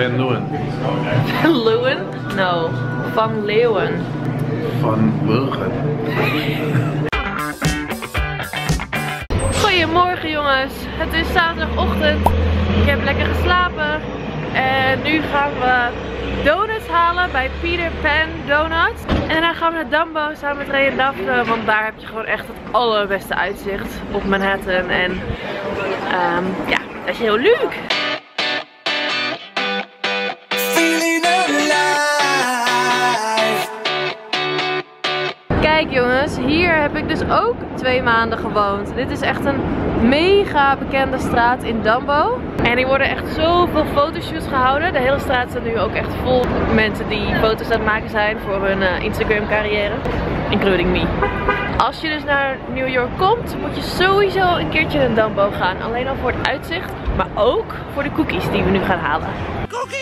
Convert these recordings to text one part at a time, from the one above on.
Van Leeuwen. Van Leeuwen? No. Van Leeuwen. Van Leeuwen. Goedemorgen jongens. Het is zaterdagochtend. Ik heb lekker geslapen. En nu gaan we donuts halen bij Peter Pan Donuts. En daarna gaan we naar Dumbo samen met Ray en Daphne. Want daar heb je gewoon echt het allerbeste uitzicht op Manhattan. En ja, dat is heel leuk. Kijk jongens, hier heb ik dus ook 2 maanden gewoond. Dit is echt een mega bekende straat in Dumbo. En hier worden echt zoveel fotoshoots gehouden. De hele straat staat nu ook echt vol mensen die foto's aan het maken zijn voor hun Instagram carrière. Including me. Als je dus naar New York komt, moet je sowieso een keertje naar Dumbo gaan. Alleen al voor het uitzicht, maar ook voor de cookies die we nu gaan halen. Cookie!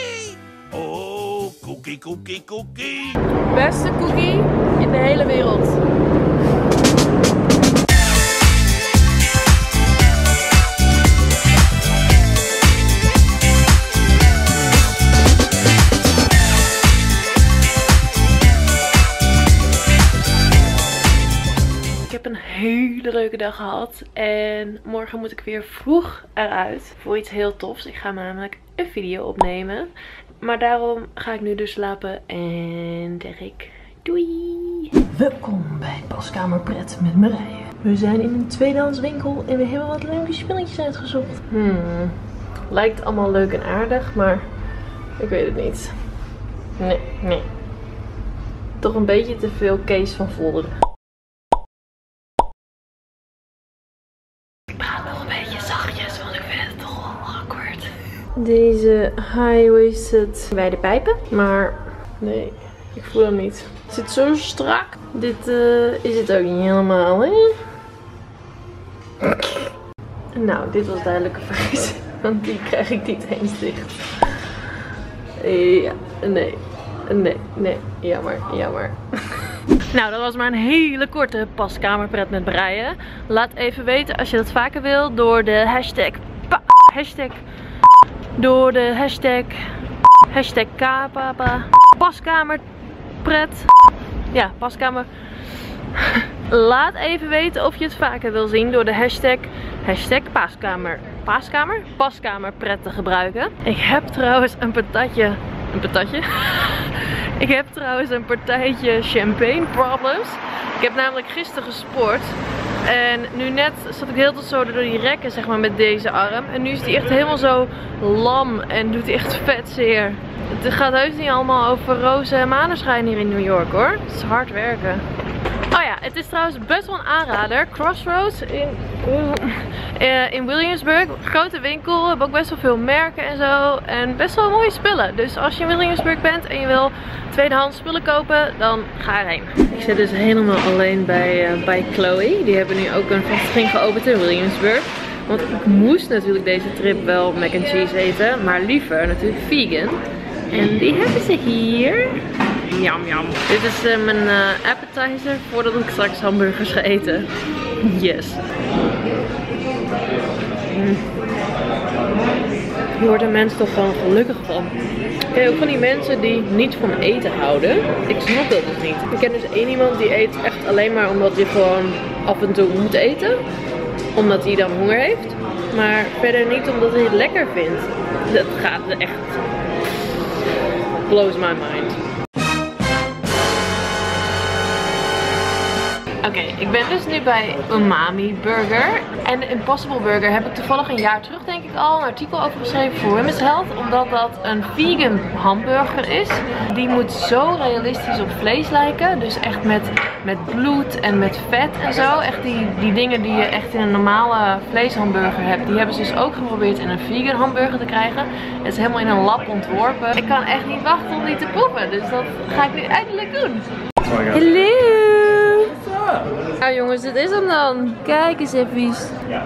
Oh, cookie, cookie, cookie. Beste cookie in de hele wereld. Ik heb een hele leuke dag gehad en morgen moet ik weer vroeg eruit voor iets heel tofs. Ik ga namelijk een video opnemen. Maar daarom ga ik nu dus slapen en zeg ik doei! Welkom bij Paskamerpret met Marije. We zijn in een tweedehands winkel en we hebben wat leuke spulletjes uitgezocht. Lijkt allemaal leuk en aardig, maar ik weet het niet. Nee, nee. Toch een beetje te veel Kees van Volderen. Ik praat nog een beetje zachtjes, want ik vind het toch wel awkward. Deze high-waisted bij de pijpen, maar nee, ik voel hem niet. Het zit zo strak. Dit is het ook niet helemaal, hè? Nou, dit was duidelijk een vergissing. Want die krijg ik niet eens dicht. Ja, nee. Nee, nee. Jammer, jammer. Nou, dat was maar een hele korte paskamerpret met Marije. Laat even weten als je dat vaker wil door de hashtag... Door de hashtag... #kpapa. Paskamer... Pret. Ja, paskamer. Laat even weten of je het vaker wil zien door de hashtag Paskamer. Paskamer? Paskamerpret te gebruiken. Ik heb trouwens een patatje. Een patatje? Ik heb trouwens een partijtje champagne problems. Ik heb namelijk gisteren gesport. En nu net zat ik heel tot zo door die rekken, zeg maar, met deze arm. En nu is die echt helemaal zo lam en doet die echt vet zeer. Het gaat heus niet allemaal over rozen en maneschijn hier in New York hoor. Het is hard werken. Oh ja, het is trouwens best wel een aanrader. Crossroads in Williamsburg. Grote winkel, hebben ook best wel veel merken en zo. En best wel mooie spullen. Dus als je in Williamsburg bent en je wil tweedehands spullen kopen, dan ga erheen. Ik zit dus helemaal alleen bij Chloe. Die hebben nu ook een vestiging geopend in Williamsburg. Want ik moest natuurlijk deze trip wel mac and cheese eten. Maar liever natuurlijk vegan. En die hebben ze hier. Jam, jam. Dit is mijn appetizer voordat ik straks hamburgers ga eten. Yes. Je wordt een mens toch gewoon gelukkig van. Ik ken ook van die mensen die niet van eten houden. Ik snap dat dus niet. Ik ken dus 1 iemand die eet echt alleen maar omdat hij gewoon af en toe moet eten. Omdat hij dan honger heeft. Maar verder niet omdat hij het lekker vindt. Dat gaat echt... blows my mind. Oké, ik ben dus nu bij Umami Burger. En de Impossible Burger heb ik toevallig 1 jaar terug, denk ik al, een artikel over geschreven voor Women's Health. Omdat dat een vegan hamburger is. Die moet zo realistisch op vlees lijken. Dus echt met bloed en met vet en zo. Echt die dingen die je echt in een normale vleeshamburger hebt. Die hebben ze dus ook geprobeerd in een vegan hamburger te krijgen. Het is helemaal in een lab ontworpen. Ik kan echt niet wachten om die te proeven. Dus dat ga ik nu eindelijk doen. Hallo! Nou jongens, dit is hem dan. Kijk eens even.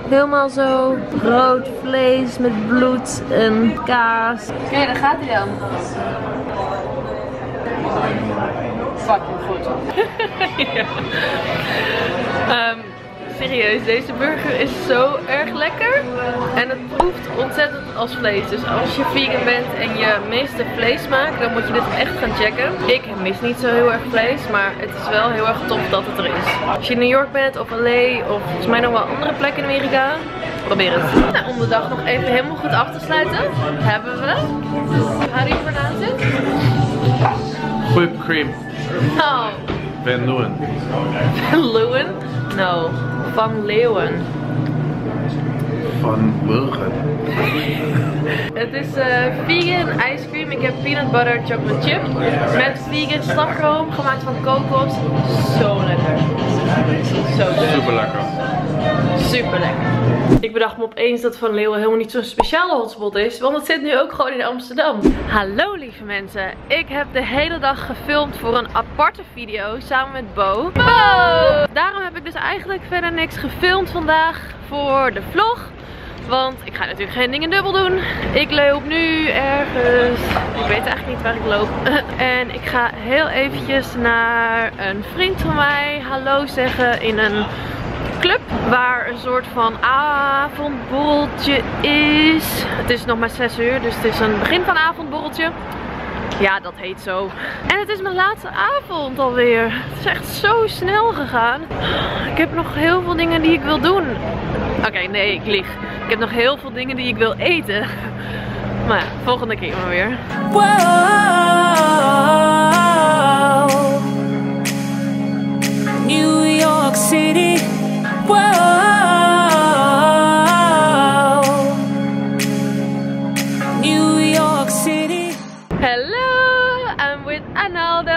Helemaal zo rood vlees met bloed en kaas. Oké, daar gaat hij dan. Fucking goed. Ja. serieus, deze burger is zo erg lekker. En het proeft ontzettend als vlees. Dus als je vegan bent en je mist de vleessmaak, dan moet je dit echt gaan checken. Ik mis niet zo heel erg vlees, maar het is wel heel erg tof dat het er is. Als je in New York bent of LA of volgens mij nog wel andere plekken in Amerika, probeer het. Nou, om de dag nog even helemaal goed af te sluiten, hebben we... How do you pronounce it? Whipped cream. Oh. Van Leeuwen. Van Leeuwen? No. Van Leeuwen. Van Leeuwen. Het is vegan ice cream. Ik heb peanut butter chocolate chip. Met vegan slagroom gemaakt van kokos. Zo lekker. Zo lekker. Super lekker. Super lekker. Ik bedacht me opeens dat Van Leeuwen helemaal niet zo'n speciale hotspot is, want het zit nu ook gewoon in Amsterdam. Hallo lieve mensen, ik heb de hele dag gefilmd voor een aparte video samen met Bo. Daarom heb ik dus eigenlijk verder niks gefilmd vandaag voor de vlog. Want ik ga natuurlijk geen dingen dubbel doen. Ik loop nu ergens. Ik weet eigenlijk niet waar ik loop. En ik ga heel eventjes naar een vriend van mij hallo zeggen in een club waar een soort van avondborreltje is. Het is nog maar 6 uur, dus het is een begin van een avondborreltje. Ja, dat heet zo. En het is mijn laatste avond alweer. Het is echt zo snel gegaan. Ik heb nog heel veel dingen die ik wil doen. Oké, nee, ik lieg. Ik heb nog heel veel dingen die ik wil eten. Maar ja, volgende keer maar weer. Wow. New York City. Wow. New York City. Hello, I'm with Arnaldo.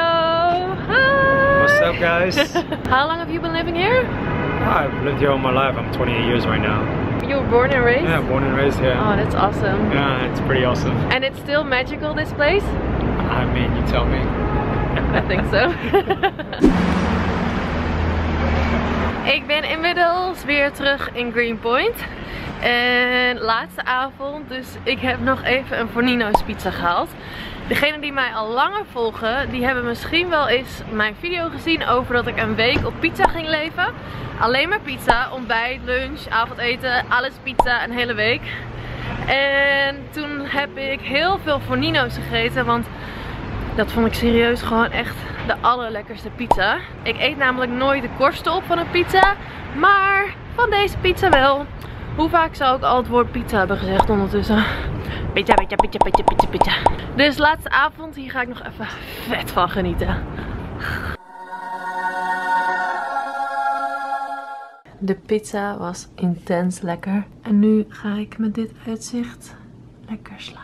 Hi. What's up, guys? How long have you been living here? I've lived here all my life. I'm 28 years right now. You were born and raised? Yeah, born and raised here. Yeah. Oh, that's awesome. Yeah, it's pretty awesome. And it's still magical, this place? I mean, you tell me. I think so. Ik ben inmiddels weer terug in Greenpoint. En laatste avond, dus ik heb nog even een Fornino's pizza gehaald. Degenen die mij al langer volgen, die hebben misschien wel eens mijn video gezien over dat ik een week op pizza ging leven. Alleen maar pizza, ontbijt, lunch, avondeten, alles pizza, een hele week. En toen heb ik heel veel Fornino's gegeten, want dat vond ik serieus gewoon echt de allerlekkerste pizza. Ik eet namelijk nooit de korsten op van een pizza, maar van deze pizza wel. Hoe vaak zou ik al het woord pizza hebben gezegd ondertussen? Pizza, pizza, pizza, pizza, pizza, pizza. Dus laatste avond, hier ga ik nog even vet van genieten. De pizza was intens lekker. En nu ga ik met dit uitzicht lekker slapen.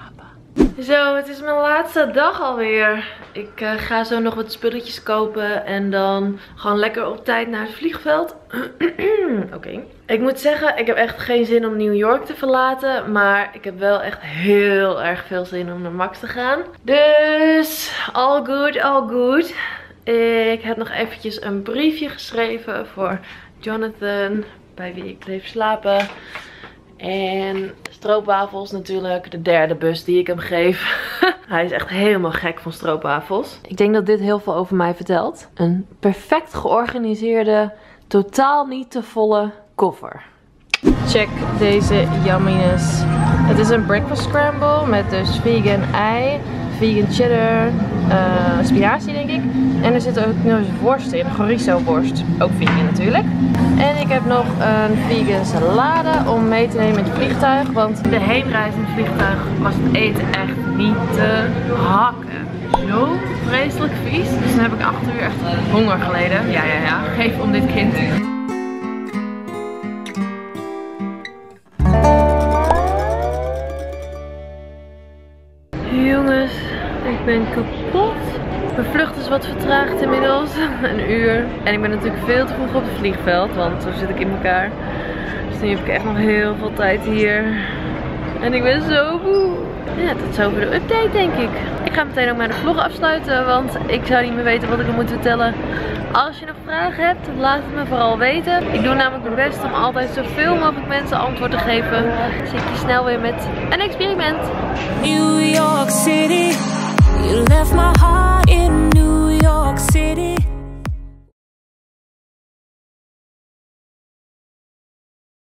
Zo, het is mijn laatste dag alweer. Ik ga zo nog wat spulletjes kopen en dan gewoon lekker op tijd naar het vliegveld. Oké. Ik moet zeggen, ik heb echt geen zin om New York te verlaten. Maar ik heb wel echt heel erg veel zin om naar Max te gaan. Dus, all good, all good. Ik heb nog eventjes een briefje geschreven voor Jonathan, bij wie ik bleef slapen. En stroopwafels natuurlijk, de derde bus die ik hem geef. Hij is echt helemaal gek van stroopwafels. Ik denk dat dit heel veel over mij vertelt. Een perfect georganiseerde, totaal niet te volle koffer. Check deze yumminess. Het is een breakfast scramble met dus vegan ei, vegan cheddar, spinazie denk ik. En er zit ook nog eens worst in, chorizo worst. Ook vegan natuurlijk. En ik heb nog een vegan salade om mee te nemen in het vliegtuig. Want de heenreis in het vliegtuig was het eten echt niet te hakken. Zo vreselijk vies. Dus dan heb ik 8 uur echt honger geleden. Ja. Geef om dit kind. Jongens, ik ben kapot. Mijn vlucht is wat vertraagd inmiddels, een uur. En ik ben natuurlijk veel te vroeg op het vliegveld, want zo zit ik in elkaar. Dus nu heb ik echt nog heel veel tijd hier. En ik ben zo moe. Ja, tot zover de update denk ik. Ik ga meteen ook maar de vlog afsluiten, want ik zou niet meer weten wat ik er moet vertellen. Als je nog vragen hebt, laat het me vooral weten. Ik doe namelijk mijn best om altijd zoveel mogelijk mensen antwoord te geven. Dan zie ik je snel weer met een experiment. New York City. You left my heart in New York City.